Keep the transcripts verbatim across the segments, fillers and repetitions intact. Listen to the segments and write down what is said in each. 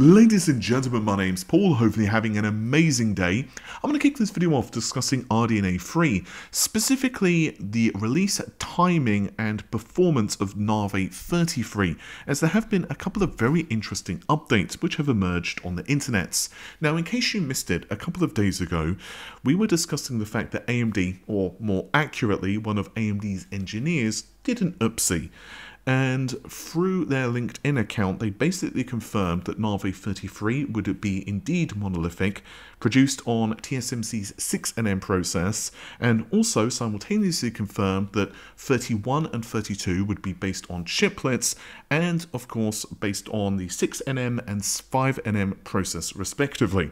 Ladies and gentlemen, my name's Paul, hopefully having an amazing day. I'm going to kick this video off discussing R D N A three, specifically the release timing and performance of Navi thirty-three, as there have been a couple of very interesting updates which have emerged on the internets. Now, in case you missed it, a couple of days ago, we were discussing the fact that A M D, or more accurately, one of A M D's engineers, did an oopsie. And through their LinkedIn account, they basically confirmed that Navi thirty-three would be indeed monolithic, produced on T S M C's six nanometer process, and also simultaneously confirmed that thirty-one and thirty-two would be based on chiplets, and of course based on the six nanometer and five nanometer process respectively.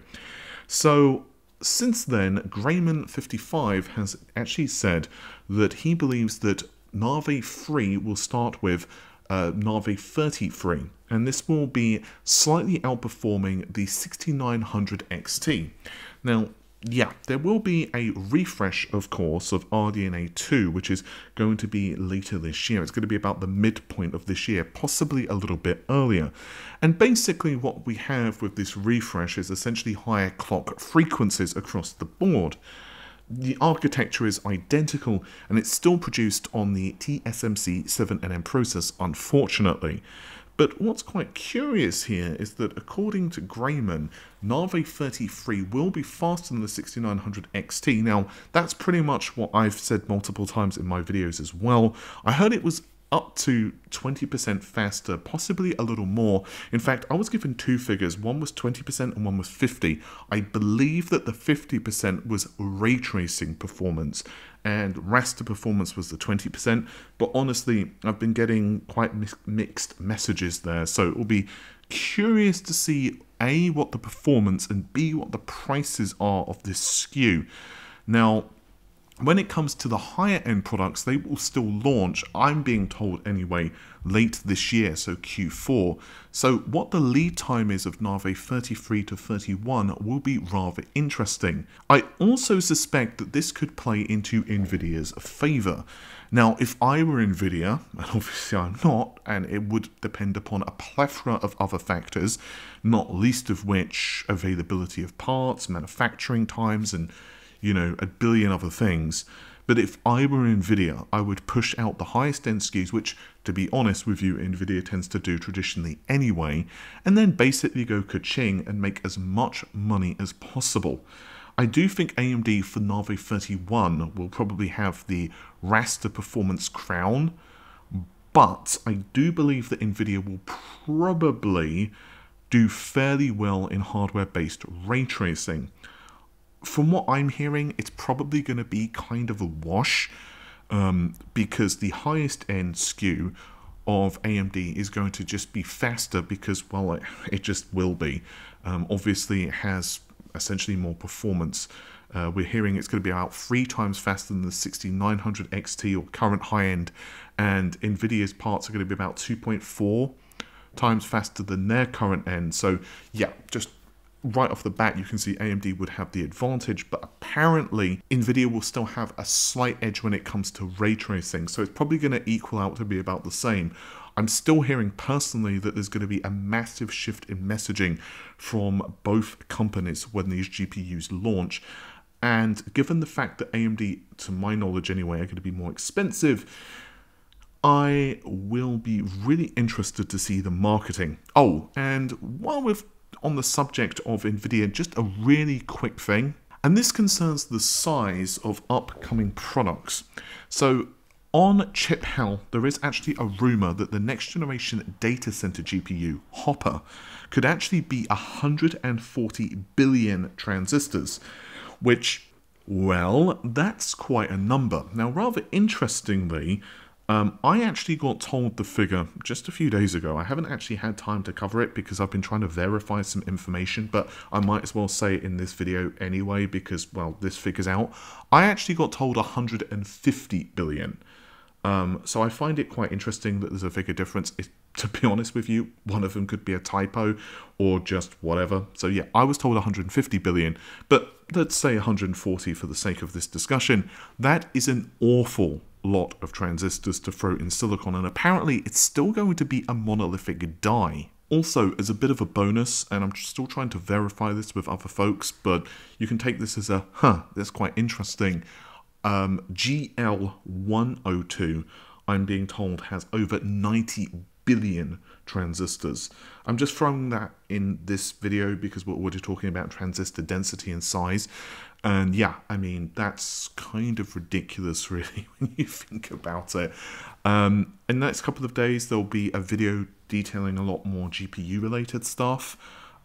So since then, Greymon fifty-five has actually said that he believes that Navi three will start with uh, Navi thirty-three, and this will be slightly outperforming the sixty-nine hundred X T. Now, yeah, there will be a refresh, of course, of R D N A two, which is going to be later this year. It's going to be about the midpoint of this year, possibly a little bit earlier. And basically what we have with this refresh is essentially higher clock frequencies across the board. The architecture is identical, and it's still produced on the T S M C seven nanometer process, unfortunately. But what's quite curious here is that, according to Greymon, Navi thirty-three will be faster than the sixty-nine hundred X T. Now, that's pretty much what I've said multiple times in my videos as well. I heard it was up to twenty percent faster, possibly a little more. In fact, I was given two figures. One was twenty percent and one was fifty. I believe that the fifty percent was ray tracing performance and raster performance was the twenty percent. But honestly, I've been getting quite mixed messages there. So it will be curious to see A, what the performance, and B, what the prices are of this S K U. Now, when it comes to the higher end products, they will still launch, I'm being told anyway, late this year, so Q four. So what the lead time is of Navi thirty-three to thirty-one will be rather interesting. I also suspect that this could play into NVIDIA's favor. Now, if I were NVIDIA, and obviously I'm not, and it would depend upon a plethora of other factors, not least of which availability of parts, manufacturing times, and you know, a billion other things. But if I were NVIDIA, I would push out the highest end S K Us, which, to be honest with you, NVIDIA tends to do traditionally anyway, and then basically go ka-ching and make as much money as possible. I do think A M D for Navi thirty-one will probably have the raster performance crown, but I do believe that NVIDIA will probably do fairly well in hardware-based ray tracing. From what I'm hearing, it's probably going to be kind of a wash um, because the highest end S K U of A M D is going to just be faster because, well, it, it just will be. Um, obviously, it has essentially more performance. Uh, we're hearing it's going to be about three times faster than the sixty-nine hundred X T or current high end, and NVIDIA's parts are going to be about two point four times faster than their current end. So, yeah, just right off the bat, you can see A M D would have the advantage, but apparently NVIDIA will still have a slight edge when it comes to ray tracing, so it's probably going to equal out to be about the same. I'm still hearing personally that there's going to be a massive shift in messaging from both companies when these G P Us launch, and given the fact that A M D, to my knowledge anyway, are going to be more expensive, I will be really interested to see the marketing. Oh, and while we've on the subject of NVIDIA, just a really quick thing, and this concerns the size of upcoming products. So on ChipHell, there is actually a rumor that the next generation data center G P U, Hopper, could actually be one hundred forty billion transistors, which, well, that's quite a number. Now, rather interestingly, Um, I actually got told the figure just a few days ago. I haven't actually had time to cover it because I've been trying to verify some information, but I might as well say it in this video anyway because, well, this figure's out. I actually got told one hundred fifty billion. Um, so I find it quite interesting that there's a figure difference. It, to be honest with you, one of them could be a typo or just whatever. So yeah, I was told one hundred fifty billion, but let's say one hundred forty for the sake of this discussion. That is an awful lot of transistors to throw in silicon, and apparently it's still going to be a monolithic die, Also, as a bit of a bonus, and I'm still trying to verify this with other folks, but you can take this as a, huh, that's quite interesting. Um, G L one oh two, I'm being told, has over ninety billion transistors. I'm just throwing that in this video because we're already talking about transistor density and size. And yeah, I mean, that's kind of ridiculous, really, when you think about it. Um, in the next couple of days, there'll be a video detailing a lot more G P U-related stuff.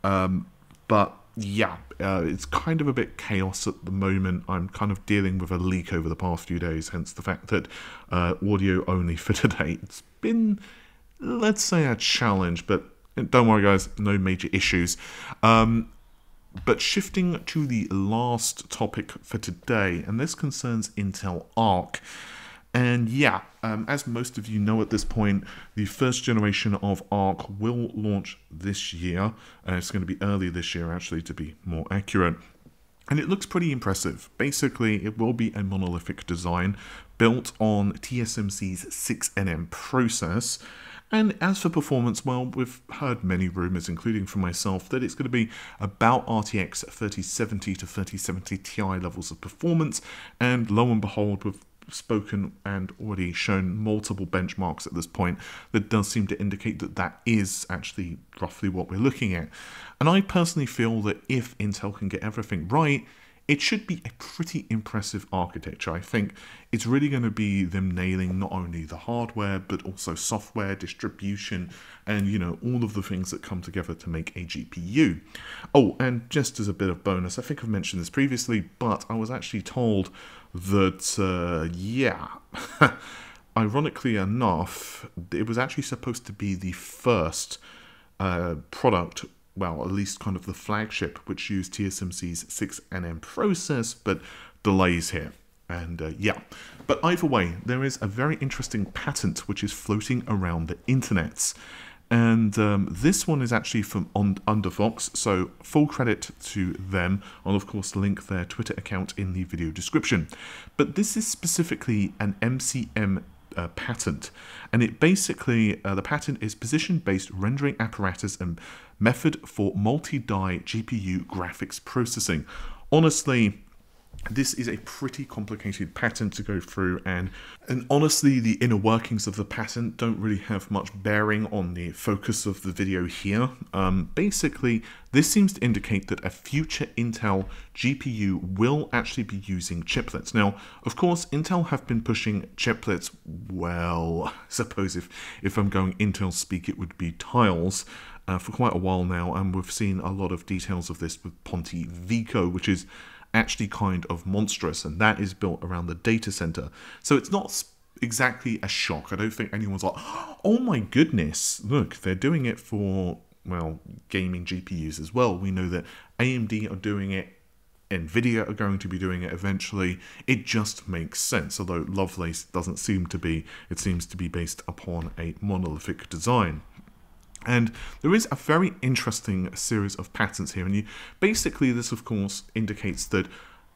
Um, but yeah, uh, it's kind of a bit chaos at the moment. I'm kind of dealing with a leak over the past few days, hence the fact that uh, audio only for today. It's been, let's say, a challenge, but don't worry, guys, no major issues. Um, but shifting to the last topic for today, and this concerns Intel Arc. And yeah, um, as most of you know at this point, the first generation of Arc will launch this year. Uh, it's going to be early this year, actually, to be more accurate. And it looks pretty impressive. Basically, it will be a monolithic design built on T S M C's six nanometer process. And as for performance, well, we've heard many rumors, including from myself, that it's going to be about R T X thirty seventy to thirty seventy T I levels of performance. And lo and behold, we've spoken and already shown multiple benchmarks at this point that does seem to indicate that that is actually roughly what we're looking at. And I personally feel that if Intel can get everything right, it should be a pretty impressive architecture. I think it's really going to be them nailing not only the hardware, but also software, distribution, and, you know, all of the things that come together to make a G P U. Oh, and just as a bit of bonus, I think I've mentioned this previously, but I was actually told that, uh, yeah, ironically enough, it was actually supposed to be the first uh, product, well, at least kind of the flagship, which used T S M C's six nanometer process, but delays here. And uh, yeah, but either way, there is a very interesting patent which is floating around the internets. And um, this one is actually from Underfox, so full credit to them. I'll, of course, link their Twitter account in the video description. But this is specifically an M C M Uh, patent, and it basically uh, the patent is position-based rendering apparatus and method for multi-die G P U graphics processing. Honestly, this is a pretty complicated patent to go through, and and honestly, the inner workings of the patent don't really have much bearing on the focus of the video here. Um, basically, this seems to indicate that a future Intel G P U will actually be using chiplets. Now, of course, Intel have been pushing chiplets, well, I suppose if, if I'm going Intel speak, it would be tiles, uh, for quite a while now, and we've seen a lot of details of this with Ponte Vecchio, which is actually kind of monstrous, and that is built around the data center. So it's not exactly a shock. I don't think anyone's like, oh my goodness, look, they're doing it for, well, gaming G P Us as well. We know that A M D are doing it, NVIDIA are going to be doing it eventually. It just makes sense, although Lovelace doesn't seem to be. It seems to be based upon a monolithic design. And there is a very interesting series of patents here, and you, basically this, of course, indicates that,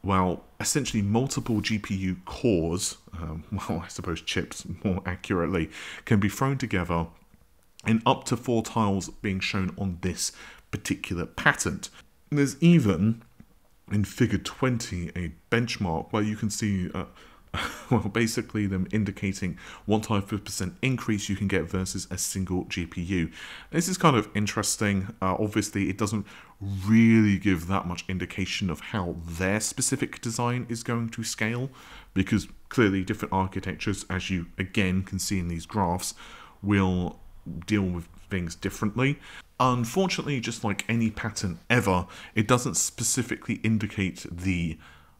well, essentially multiple G P U cores, um, well, I suppose chips more accurately, can be thrown together, and up to four tiles being shown on this particular patent. And there's even, in figure twenty, a benchmark where you can see Uh, well, basically them indicating what type of percent increase you can get versus a single G P U. This is kind of interesting. Uh, obviously, it doesn't really give that much indication of how their specific design is going to scale, because clearly different architectures, as you again can see in these graphs, will deal with things differently. Unfortunately, just like any patent ever, it doesn't specifically indicate the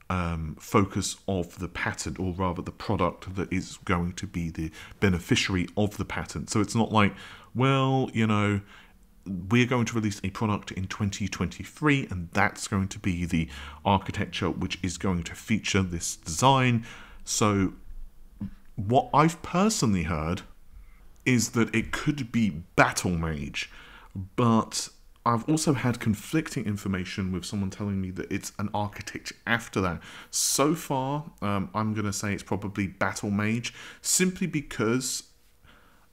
Um, focus of the patent, or rather the product that is going to be the beneficiary of the patent. So it's not like, well, you know, we're going to release a product in twenty twenty-three and that's going to be the architecture which is going to feature this design. So what I've personally heard is that it could be Battlemage, but I've also had conflicting information with someone telling me that it's an architecture after that. So far, um, I'm going to say it's probably Battlemage, simply because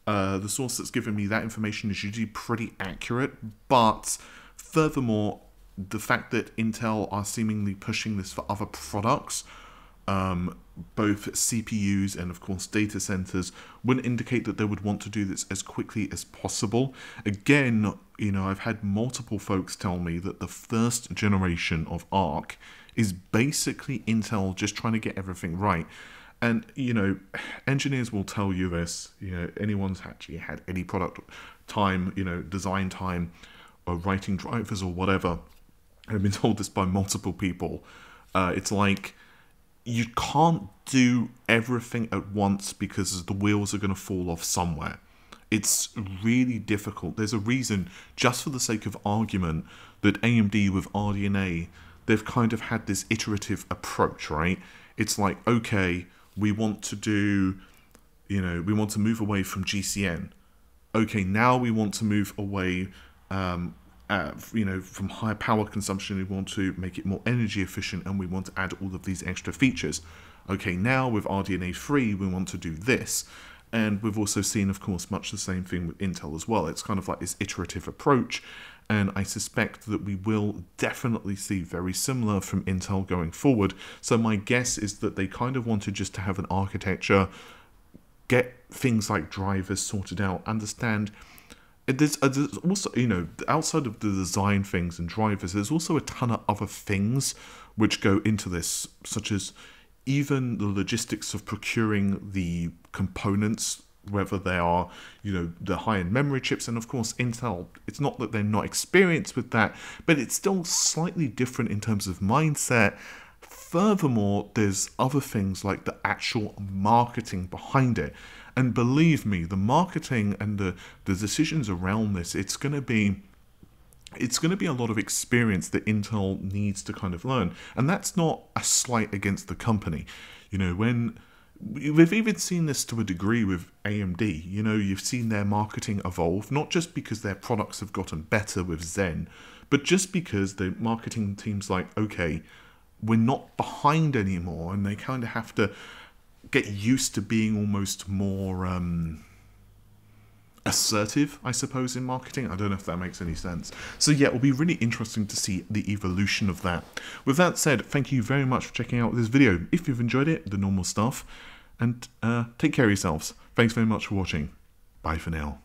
Uh, the source that's given me that information is usually pretty accurate, but furthermore, the fact that Intel are seemingly pushing this for other products, um, both C P Us and of course data centers, wouldn't indicate that they would want to do this as quickly as possible. Again, you know, I've had multiple folks tell me that the first generation of Arc is basically Intel just trying to get everything right. And, you know, engineers will tell you this, you know, anyone's actually had any product time, you know, design time, or writing drivers or whatever. I've been told this by multiple people. Uh, it's like, you can't do everything at once because the wheels are going to fall off somewhere. It's really difficult. There's a reason, just for the sake of argument, that A M D with R D N A, they've kind of had this iterative approach, right? It's like, okay, we want to do, you know, we want to move away from G C N. Okay, now we want to move away, um, uh, you know, from high power consumption. We want to make it more energy efficient, and we want to add all of these extra features. Okay, now with R D N A three, we want to do this. And we've also seen, of course, much the same thing with Intel as well. It's kind of like this iterative approach. And I suspect that we will definitely see very similar from Intel going forward. So my guess is that they kind of wanted just to have an architecture, get things like drivers sorted out, understand. There's, there's also, you know, outside of the design things and drivers, there's also a ton of other things which go into this, such as even the logistics of procuring the components, whether they are, you know, the high-end memory chips. And of course, Intel, it's not that they're not experienced with that, but it's still slightly different in terms of mindset. Furthermore, there's other things like the actual marketing behind it. And believe me, the marketing and the, the decisions around this, it's going to be, it's going to be a lot of experience that Intel needs to kind of learn. And that's not a slight against the company. You know, when... We've even seen this to a degree with A M D. You know, you've seen their marketing evolve, not just because their products have gotten better with Zen, but just because the marketing team's like, okay, we're not behind anymore, and they kind of have to get used to being almost more um, assertive, I suppose, in marketing. I don't know if that makes any sense. So yeah, it'll be really interesting to see the evolution of that. With that said, thank you very much for checking out this video. If you've enjoyed it, the normal stuff. And uh, take care of yourselves. Thanks very much for watching. Bye for now.